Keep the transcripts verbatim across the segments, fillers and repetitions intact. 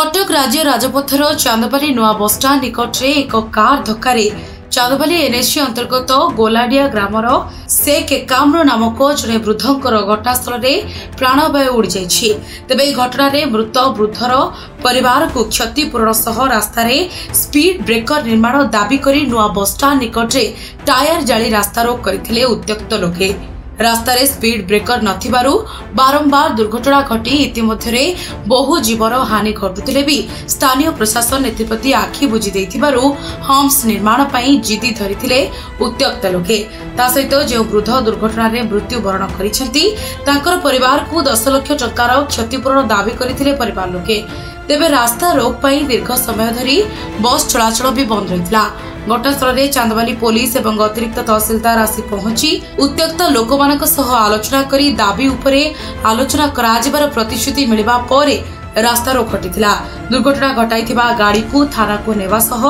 कटक राज्य राजपथर चांदबाली नुआ बसस्टाण निकटने एक कार धक्कार चांदबाली एनएससी अंतर्गत गोलाडिया ग्रामर शेख कामर नामक जड़े वृद्धर घटनास्थल प्राणवायु उड़ जाइए। तेबे यह घटन में मृत वृद्धर परिवार को क्षतिपूरण सह रास्तार स्पीड ब्रेकर निर्माण दाबी कर नुआ बसस्टाण निकटने टायर जाली रास्तारोक करते उद्यक्त लोके। रास्तारे स्पीड ब्रेकर नथिबारु बारंबार दुर्घटना घटी इतिमध्ये बहु जीवन हानि घटुतिले भी स्थानीय प्रशासन एथिप्रति आखि बुझी देथिबारु हम्स निर्माण पाई जिदी धरिथिले उद्यक्त लोके। ता सहित जो वृद्ध दुर्घटना रे मृत्यु बरण करिसेंती तांकर परिवार को दस लाख टंकार क्षतिपूरण दाबी करिथिले परिवार लोके। तेबे रास्ता रोक पाई दीर्घ समय धरी बस चलाचल भी बंद रहितला। घटनास्थल में चांदबाली पुलिस एवं अतिरिक्त तहसीलदार आसी पहुंची उत्यक्त लोकमानक सह आलोचना करी दाबी उपरे आलोचना कराजिबार प्रतिश्रुति मिलिबा परे रास्तारोक हटिथिला। दुर्घटना घटाइथिबा गाड़ी को थाना को नेवा सह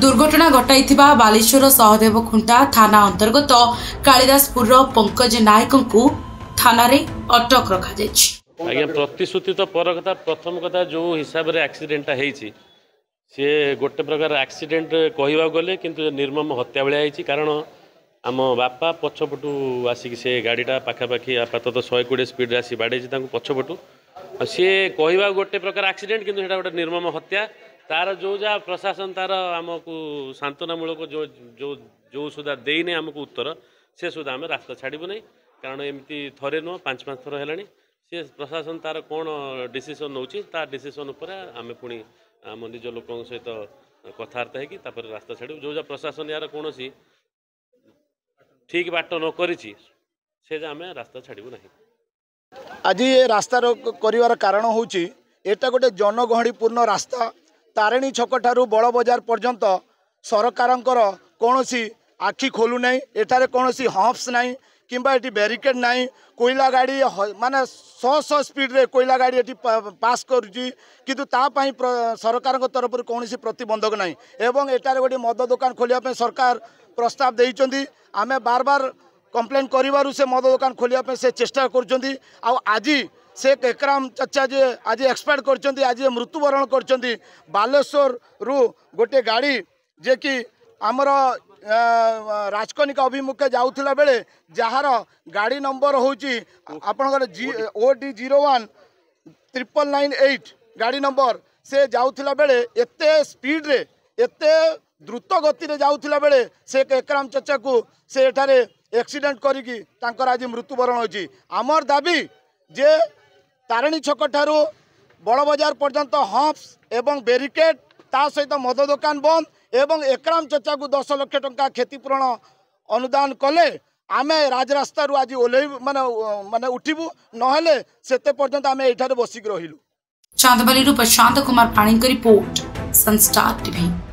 दुर्घटना घटाइथिबा बालेश्वर सहदेव खुंटा थाना अंतर्गत कालिदासपुर पंकज नायकंकु थाना रे अटक रखा जायछि। आगे प्रतिश्रुति तो पर कथा प्रथम कथा जो हिसाब रे एक्सीडेंट हेछि सी गोटे प्रकार आक्सीडेट कहवा गले कि निर्मम हत्या भाई कारण आम बापा पछपटू आसिक सी गाड़ीटा पाखापाखि आपात शहे कोड़े स्पीड आसी बाड़े पछपटू सी कहवा गोटे प्रकार आक्सीडेट कि गोटे निर्मम हत्या तार जो जहाँ प्रशासन तार आमको सांत्वनामूलक जो जो जो सुधा देने आमको उत्तर से सुधा आम रास्ता छाड़बू ना कारण एमती थे नुह पांच पांच थर है सी प्रशासन तार कौन डिसीजन नौ डिसीजन आम पुणी आम निज लोक सहित कथबार्ता है रास्ता छाड़ जो जा प्रशासन यार कौन ठीक बाट न करी से जा आमे रास्ता छाड़ू ना। आज ये रास्ता कर कारण हूँ यहाँ गोटे जनगहणीपूर्ण रास्ता तारिणी छक ठारू बड़ बजार पर्यंत सरकार कौन आखि खोलू ना एठारे कौन हब्स ना किंबा ये बैरिकेड ना कोईला गाड़ी माने सौ सौ स्पीड रे कोईला गाड़ी ये पास करुच्ची किंतु तापाई सरकार तरफ कौन प्रतिबंधक ना एवं एटारे गोटे मद दुकान खोलिया सरकार प्रस्ताव देइचंदी। आमे बार बार कंप्लेन करिवारु से मद दुकान खोलिया से चेष्टा करुचंदी। आज से केकराम चाचा जे आज एक्सपायर करचंदी आज मृत्युवरण करचंदी। बालेश्वर रु गोटे गाड़ी जे कि आमर राजकनिक अभिमुखे जाऊला बेले जार गाड़ी नंबर हूँ आपण जी O D zero one triple nine eight गाड़ी नंबर से जाऊला बेले एते स्पीड रे एते द्रुत गति रे जाऊला बेले से एकराम चचा को से एठारे एक्सीडेंट करिकी तांकर आज मृत्युवरण होची। आमर दाबी जे तारिणी छक ठारू बड़ बाजार पर्यंत हब्स एवं बैरिकेड ता सहित मद दुकान बंद एवं एकराम चचा को दस लाख टंका क्षतिपूरण अनुदान कले आमे राज रास्ता रु आज ओले माने माने उठिबू नहले सेते पर्यंत आमे एठारे बसिक रहिलु। चांदबाली रु प्रशांत कुमार पाणी की रिपोर्ट संस्टार टीवी।